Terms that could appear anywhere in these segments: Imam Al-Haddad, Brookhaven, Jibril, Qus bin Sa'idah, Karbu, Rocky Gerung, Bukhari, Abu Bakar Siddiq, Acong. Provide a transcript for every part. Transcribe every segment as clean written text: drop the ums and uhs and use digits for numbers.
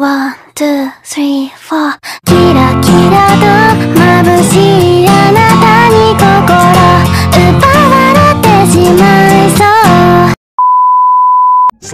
1, 2, 3, 4 キラキラと眩しいあなたに心奪われてしまいそう。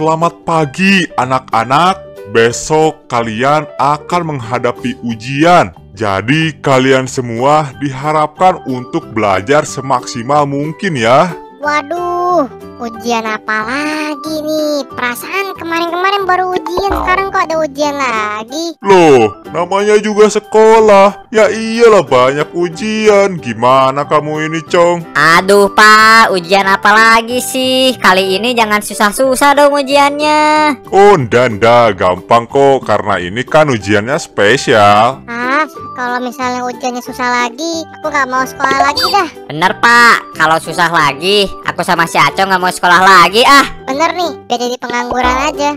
Selamat pagi anak-anak. Besok kalian akan menghadapi ujian. Jadi kalian semua diharapkan untuk belajar semaksimal mungkin ya. Waduh, ujian apa lagi nih? Perasaan kemarin-kemarin baru ujian, sekarang kok ada ujian lagi? Loh, namanya juga sekolah. Ya iyalah banyak ujian. Gimana kamu ini, Cong? Aduh, Pak, ujian apa lagi sih? Kali ini jangan susah-susah dong ujiannya. Oh, nda, gampang kok. Karena ini kan ujiannya spesial. Kalau misalnya ujiannya susah lagi, aku gak mau sekolah lagi dah. Bener, Pak. Kalau susah lagi, aku sama si Acong gak mau sekolah lagi, ah. Bener nih, biar jadi pengangguran aja.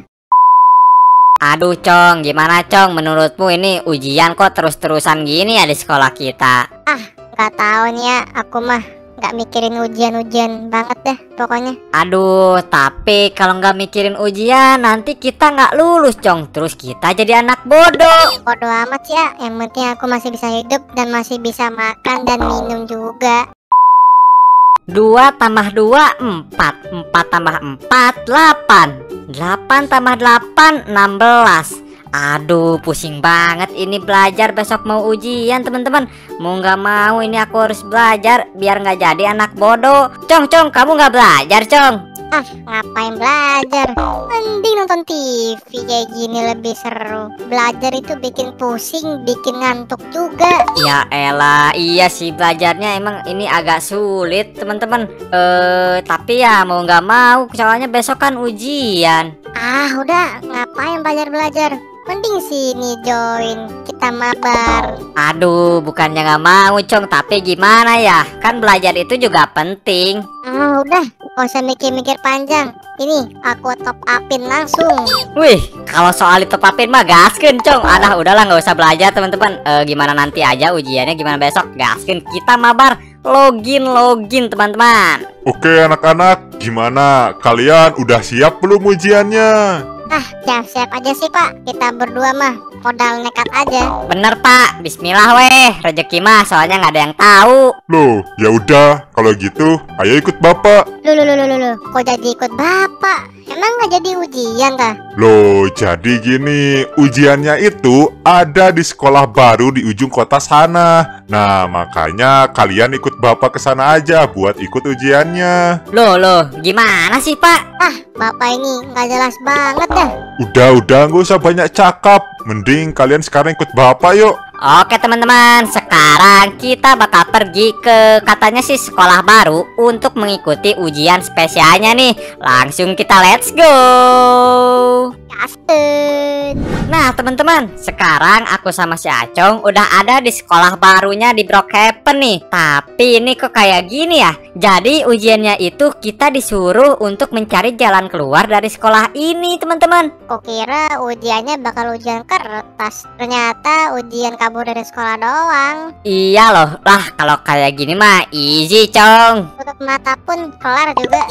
Aduh, Cong. Gimana, Cong? Menurutmu ini ujian kok terus-terusan gini ya di sekolah kita? Ah, gak tau nih ya. Aku mah gak mikirin ujian-ujian banget deh pokoknya. Aduh, tapi kalau gak mikirin ujian, nanti kita gak lulus, Cong. Terus kita jadi anak bodoh. Bodoh amat ya. Yang penting aku masih bisa hidup dan masih bisa makan dan minum juga. 2 tambah 2, 4. 4 tambah 4, 8. 8 tambah 8, 16. Aduh, pusing banget ini belajar. Besok mau ujian, teman-teman. Mau nggak mau ini aku harus belajar biar nggak jadi anak bodoh. Cong, kamu nggak belajar, Cong? Ah, ngapain belajar? Mending nonton TV kayak gini lebih seru. Belajar itu bikin pusing, bikin ngantuk juga. Ya elah, iya sih belajarnya emang ini agak sulit, teman-teman. Tapi ya mau nggak mau, soalnya besok kan ujian. Ah, udah, ngapain belajar? Mending sini join, kita mabar. Aduh, bukannya nggak mau, Cong, tapi gimana ya? Kan belajar itu juga penting. Udah, nggak usah mikir-mikir panjang. Ini aku top upin langsung. Wih, kalau soal top upin mah gaskin, Cong. Adah, udahlah nggak usah belajar, teman-teman. Gimana nanti aja ujiannya, gimana besok? Gaskin, kita mabar. Login, teman-teman. Oke, anak-anak, gimana? Kalian udah siap belum ujiannya? Ah, siap-siap aja sih, Pak. Kita berdua mah modal nekat aja. Bener, Pak. Bismillah weh, rezeki mah soalnya nggak ada yang tahu. Loh, ya udah kalau gitu, ayo ikut Bapak. Loh. Kok jadi ikut Bapak? Emang nggak jadi ujian kah? Loh, jadi gini, ujiannya itu ada di sekolah baru di ujung kota sana. Nah, makanya kalian ikut Bapak ke sana aja buat ikut ujiannya. Loh, gimana sih, Pak? Ah, Bapak ini nggak jelas banget dah. Udah, nggak usah banyak cakap. Mending kalian sekarang ikut Bapak yuk. Oke, teman-teman, sekarang kita bakal pergi ke katanya sih sekolah baru untuk mengikuti ujian spesialnya nih. Langsung kita let's go. Nah, teman-teman, sekarang aku sama si Acong udah ada di sekolah barunya di Brookhaven nih. Tapi ini kok kayak gini ya? Jadi ujiannya itu kita disuruh untuk mencari jalan keluar dari sekolah ini, teman-teman. Kukira ujiannya bakal ujian kertas. Ternyata ujian kabur dari sekolah doang. Iya loh. Lah, kalau kayak gini mah easy, Cong. Tutup mata pun kelar juga.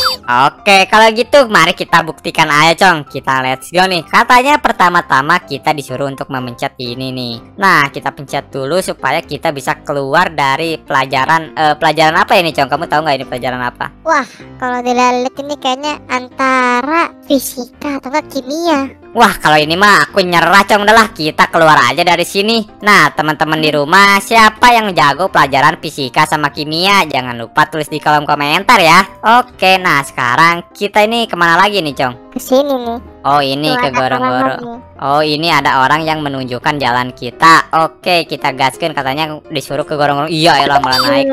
Oke, kalau gitu mari kita buktikan aja, Cong. Kita let's go nih. Katanya pertama-tama kita disuruh untuk memencet ini nih. Nah, kita pencet dulu supaya kita bisa keluar dari pelajaran. Pelajaran apa ini, Cong? Kamu tahu nggak ini pelajaran apa? Wah, kalau dilihat ini kayaknya antara fisika atau kimia. Wah, kalau ini mah aku nyerah, Cong. Udahlah, kita keluar aja dari sini. Nah, teman-teman di rumah, siapa yang jago pelajaran fisika sama kimia? Jangan lupa tulis di kolom komentar ya. Oke, nah sekarang kita ini kemana lagi nih, Cong? Kesini nih. Oh, ini ke gorong-gorong. Oh, ini ada orang yang menunjukkan jalan kita. Oke, kita gaskin, katanya disuruh ke gorong-gorong. Iya, elah malah naik.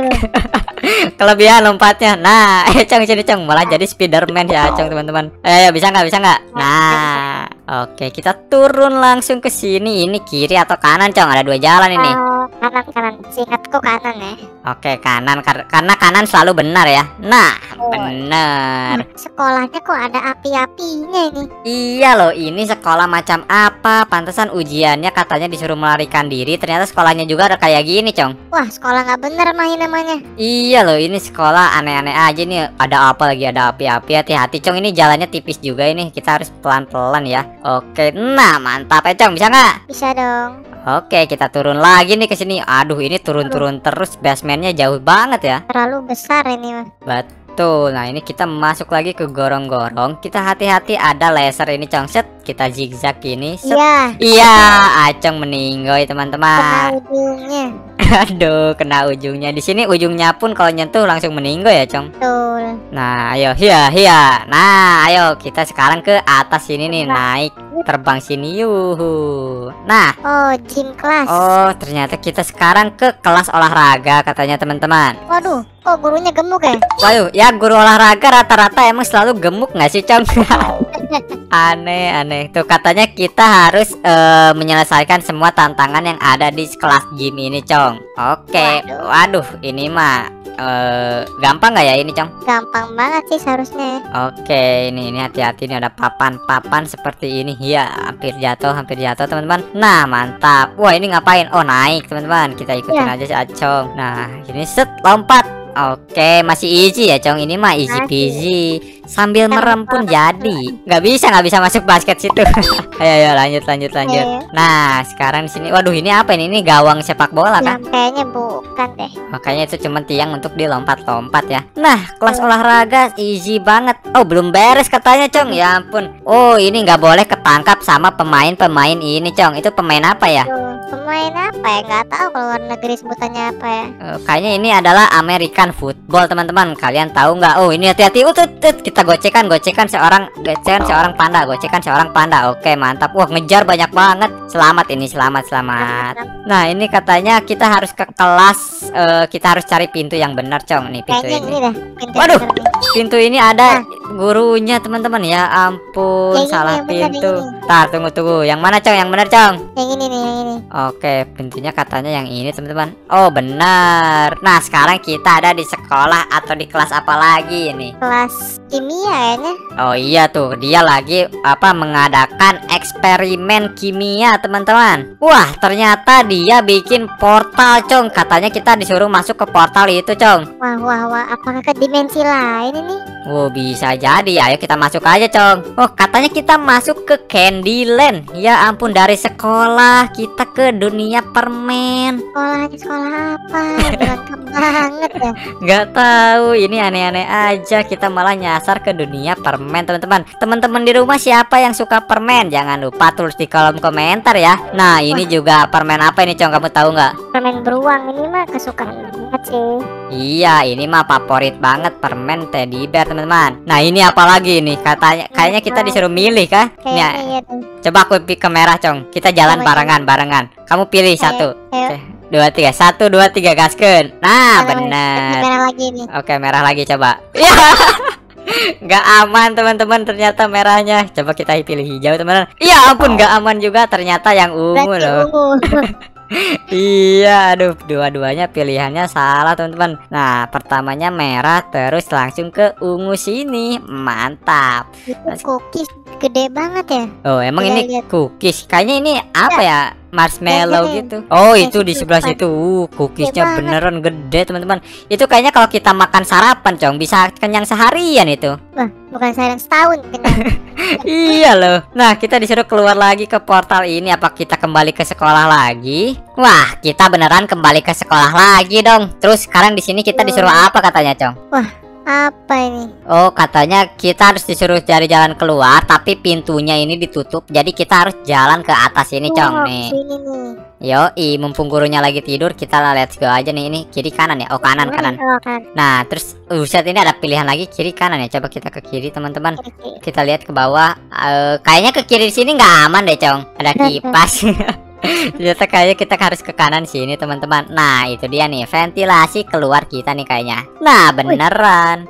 Kelebihan lompatnya. Nah, Cong, sini, Cong, malah jadi Spiderman ya, Cong, teman-teman. Bisa nggak? Nah, oke, kita turun langsung ke sini. Ini kiri atau kanan, Cong? Ada dua jalan ini. kanan. Seingatku kanan ya. Oke, kanan karena kanan selalu benar ya. Nah, benar. Sekolahnya kok ada api-apinya ini? Iya loh, ini sekolah macam apa? Pantesan ujiannya katanya disuruh melarikan diri. Ternyata sekolahnya juga ada kayak gini, Cong. Wah, sekolah nggak bener main namanya. Iya loh, ini sekolah aneh-aneh aja nih. Ada apa lagi? Ada api-api. Hati-hati, Cong. Ini jalannya tipis juga ini. Kita harus pelan-pelan ya. Oke, nah mantap ya, Cong. Bisa nggak? Bisa dong. Oke, kita turun lagi nih ke sini. Aduh, ini turun-turun terus. Basementnya jauh banget ya. Terlalu besar ini mah. Betul. Nah, ini kita masuk lagi ke gorong-gorong. Kita hati-hati ada laser ini, Cong. Set. Kita zigzag ini. Iya. Iya, Acong meninggoy, teman-teman. Kena ujungnya. Aduh, kena ujungnya. Di sini ujungnya pun kalau nyentuh langsung meninggoy ya, Cong. Betul. Nah, ayo. Hiya. Nah, ayo kita sekarang ke atas sini nih, naik. Terbang sini, yuhu. Nah, gym kelas. Oh, ternyata kita sekarang ke kelas olahraga katanya, teman-teman. Waduh, kok gurunya gemuk ya? Waduh, ya guru olahraga rata-rata emang selalu gemuk nggak sih, Cong? Aneh-aneh. Tuh katanya kita harus menyelesaikan semua tantangan yang ada di kelas gym ini, Cong. Oke. Waduh, ini mah gampang nggak ya ini, Cong? Gampang banget sih seharusnya. Oke, ini hati-hati, ini ada papan-papan seperti ini. Ya, hampir jatuh teman-teman. Nah, mantap. Wah, ini ngapain? Oh, naik, teman-teman. Kita ikutin aja si Acong. Nah, ini set lompat. Oke, masih easy ya, Cong. Ini mah easy peasy. Sambil merem pun jadi. Nggak bisa masuk basket situ. Ayo lanjut. Nah, sekarang di sini. Waduh, ini apa ini? Ini gawang sepak bola kan? Kayaknya bukan deh. Makanya itu cuma tiang untuk dilompat-lompat ya. Nah, kelas olahraga easy banget. Oh, belum beres katanya, Cong. Ya ampun. Oh, ini nggak boleh ketangkap sama pemain-pemain ini, Cong. Itu pemain apa ya? Pemain apa ya? Nggak tahu kalau luar negeri sebutannya apa ya. Kayaknya ini adalah American football, teman-teman. Kalian tahu nggak? Oh, ini hati-hati. Kita gocekan seorang panda. Oke, mantap. Wah, ngejar banyak banget. Selamat. Nah, ini katanya kita harus ke kelas. Kita harus cari pintu yang benar, Cong. Nih pintu ini. Waduh, pintu ini ada gurunya, teman-teman. Ya ampun, salah pintu. Tar, tunggu. Yang mana, Cong? Yang benar, Cong? Yang ini nih, yang ini. Oke, pintunya katanya yang ini, teman-teman. Oh, benar. Nah, sekarang kita ada di sekolah atau di kelas apa lagi ini? Kelas kimia kayaknya. Oh iya tuh, dia lagi mengadakan eksperimen kimia, teman-teman. Wah, ternyata dia bikin portal, Cong. Katanya kita disuruh masuk ke portal itu, Cong. Wah, apakah ke dimensi lain ini? Oh, bisa jadi. Ayo kita masuk aja, Cong. Oh, katanya kita masuk ke Candyland. Ya ampun, dari sekolah kita ke dunia permen. Sekolah apa? Berantem banget ya. Nggak tahu, ini aneh-aneh aja. Kita malah nyasar ke dunia permen, teman-teman. Teman-teman di rumah siapa yang suka permen? Jangan lupa tulis di kolom komentar ya. Nah, ini juga permen apa ini, Cong? Kamu tahu nggak? Permen beruang ini mah kesukaan banget sih. Iya, ini mah favorit banget permen teddy bear, teman-teman. Nah, ini apa lagi ini? Kayaknya kita disuruh milih kah? Iya. Coba aku pilih ke merah, Cong. Kita jalan barengan. Kamu pilih satu. Ayo. 2, 3, 1, 2, 3, gaskeun. Nah, bener. Merah lagi nih. Oke, merah lagi coba. Ya. Nggak aman, teman-teman, ternyata merahnya. Coba kita pilih hijau, teman-teman. Ya ampun, nggak aman juga ternyata yang ungu loh. Iya, aduh, dua-duanya pilihannya salah, teman-teman. Nah, pertamanya merah terus langsung ke ungu sini. Mantap. Cookies gede banget ya. Oh, emang ini cookies. Kayaknya ini apa ya? Marshmallow gitu. Oh, itu di sebelah situ. Cookiesnya beneran gede, teman-teman. Itu kayaknya kalau kita makan sarapan, Cong, bisa kenyang seharian itu. Wah, bukan seharian, setahun kenyang. Iya loh. Nah, kita disuruh keluar lagi ke portal ini. Apa kita kembali ke sekolah lagi? Wah, kita beneran kembali ke sekolah lagi dong. Terus sekarang di sini kita disuruh apa katanya, Cong? Wah, apa ini? Oh, katanya kita harus disuruh cari jalan keluar, tapi pintunya ini ditutup. Jadi kita harus jalan ke atas ini, Cong. Nih. Yoi, mumpung gurunya lagi tidur, kita let's go aja nih. Ini kiri kanan ya? Oh, kanan. Nah, terus set ini ada pilihan lagi kiri kanan ya. Coba kita ke kiri, teman-teman. Kita lihat ke bawah. Kayaknya ke kiri sini nggak aman deh, Cong. Ada kipas. Ternyata kayaknya kita harus ke kanan sini, teman-teman. Nah, itu dia nih, ventilasi keluar kita nih kayaknya. Nah, beneran.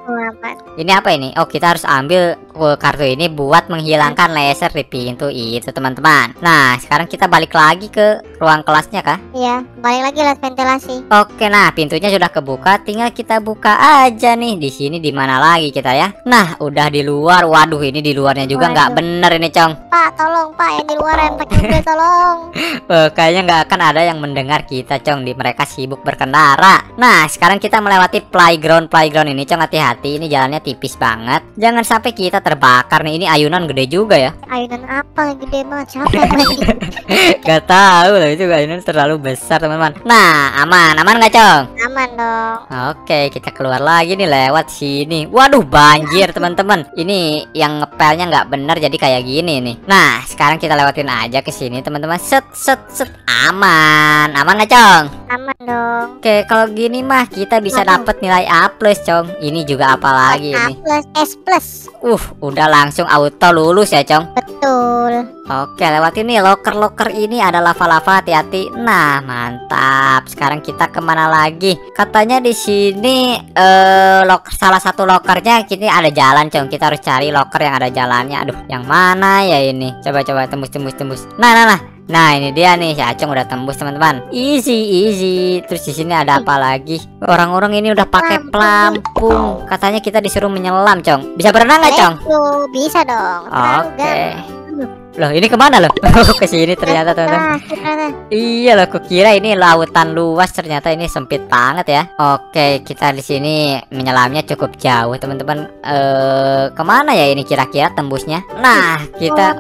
Ini apa ini? Oh, kita harus ambil kartu ini buat menghilangkan laser di pintu itu, teman-teman. Nah, sekarang kita balik lagi ke ruang kelasnya kah? Iya, balik lagi lewat ventilasi. Oke, nah pintunya sudah kebuka, tinggal kita buka aja nih. Di sini di mana lagi kita ya? Nah, udah di luar. Waduh, ini di luarnya juga nggak bener ini, Cong. Pak, tolong Pak, yang di luar yang pakai mobil, tolong. Kayaknya nggak akan ada yang mendengar kita, Cong, di mereka sibuk berkendara. Nah, sekarang kita melewati playground ini, Cong. Hati-hati, ini jalannya tipis banget. Jangan sampai kita terbakar nih. Ini ayunan gede juga ya. Ayunan apa gede banget? Gak tahu lah, itu ayunan terlalu besar, teman-teman. Nah, aman nggak, Cong? Aman dong. Oke, kita keluar lagi nih lewat sini. Waduh, banjir teman-teman. Ini yang ngepelnya nggak bener jadi kayak gini nih. Nah, sekarang kita lewatin aja ke sini, teman-teman. Set. Aman nggak, Cong? Aman dong. Oke, kalau gini mah kita bisa dapat nilai A+, Cong. Ini juga apa lagi ini? S+. Udah langsung auto lulus ya, Cong? Betul. Oke, lewat ini loker-loker ini ada lava-lava, hati-hati. Nah, mantap. Sekarang kita kemana lagi? Katanya di sini salah satu lokernya kini ada jalan, Cong. Kita harus cari loker yang ada jalannya. Aduh, yang mana ya ini? Coba tembus. Nah. Nah, ini dia nih, si Acong udah tembus, teman-teman. Easy. Terus di sini ada apa lagi? Orang-orang ini udah pakai pelampung. Katanya kita disuruh menyelam, Cong. Bisa berenang nggak, Cong? Bisa dong. Oke. Loh, ini kemana loh? Ke sini ternyata, teman-teman. Iya loh, kukira ini lautan luas, ternyata ini sempit banget ya. Oke, kita di sini menyelamnya cukup jauh, teman-teman. Kemana ya ini kira-kira tembusnya? Nah, kita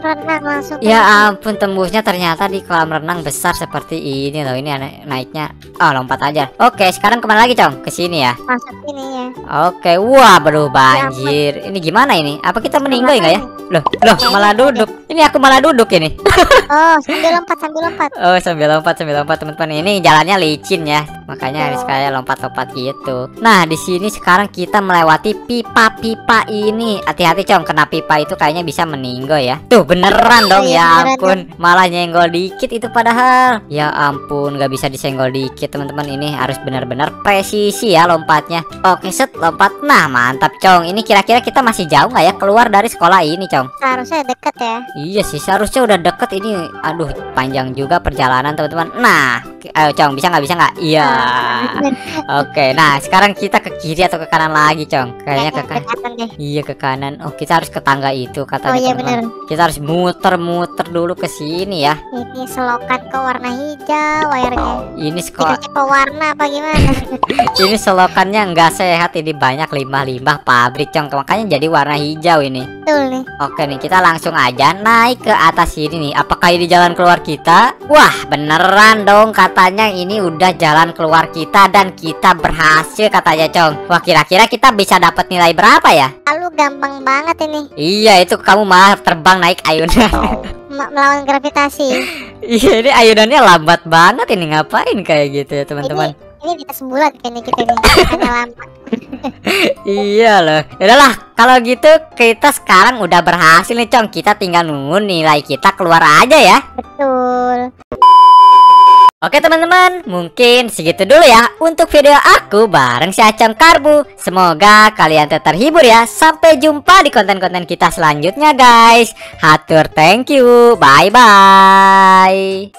ya ampun, tembusnya ternyata di kolam renang besar seperti ini loh. Ini naiknya, lompat aja. Oke, sekarang kemana lagi, Cong? Ke sini ya. Masuk sini ya. Oke, wah, baru banjir. Ini gimana ini? Apa kita meninggal enggak ya? Loh, malah duduk. Ini aku malah duduk ini. Oh, sambil lompat. Oh, sambil lompat, teman-teman. Ini jalannya licin ya. Makanya harus kayak lompat-lompat gitu. Nah, di sini sekarang kita melewati pipa-pipa ini. Hati-hati, Cong, kena pipa itu kayaknya bisa meninggal ya. Tuh, beneran dong, ya ampun. Malah nyenggol dikit itu padahal. Ya ampun, nggak bisa disenggol dikit, teman-teman. Ini harus benar-benar presisi ya lompatnya. Oke, set, lompat. Nah, mantap, Cong. Ini kira-kira kita masih jauh nggak ya keluar dari sekolah ini, Cong? Harusnya deket ya. Iya sih, seharusnya udah deket ini. Aduh, panjang juga perjalanan, teman-teman. Nah, ayo, Cong, bisa nggak? Iya. Oke, nah sekarang kita ke kiri atau ke kanan lagi, Cong? Kayaknya ke kanan deh. Iya, ke kanan. Oh, kita harus ke tangga itu katanya. Oh iya, bener. Kita harus muter-muter dulu ke sini ya. Ini selokan ke warna hijau wayarnya. Ini sekolah ke warna apa gimana? Ini selokannya nggak sehat, ini banyak limbah-limbah pabrik, Cong, makanya jadi warna hijau ini. Betul nih. Oke nih, kita langsung aja naik ke atas sini nih. Apakah ini jalan keluar kita? Wah, beneran dong, katanya ini udah jalan keluar kita dan kita berhasil katanya, Cong. Wah, kira-kira kita bisa dapat nilai berapa ya? Lalu gampang banget ini. Iya, itu kamu malah terbang naik ayunan. Melawan gravitasi. Iya, ini ayunannya lambat banget ini. Ngapain kayak gitu ya, teman-teman? Ini kita sembulat kayaknya kita nih. Agak lambat. Iya loh. Yaudah, kalau gitu kita sekarang udah berhasil nih, Cong. Kita tinggal nunggu nilai kita keluar aja ya. Betul. Oke, teman-teman, mungkin segitu dulu ya untuk video aku bareng si Acong Karbu. Semoga kalian terhibur ya. Sampai jumpa di konten-konten kita selanjutnya, guys. Hatur, thank you. Bye-bye.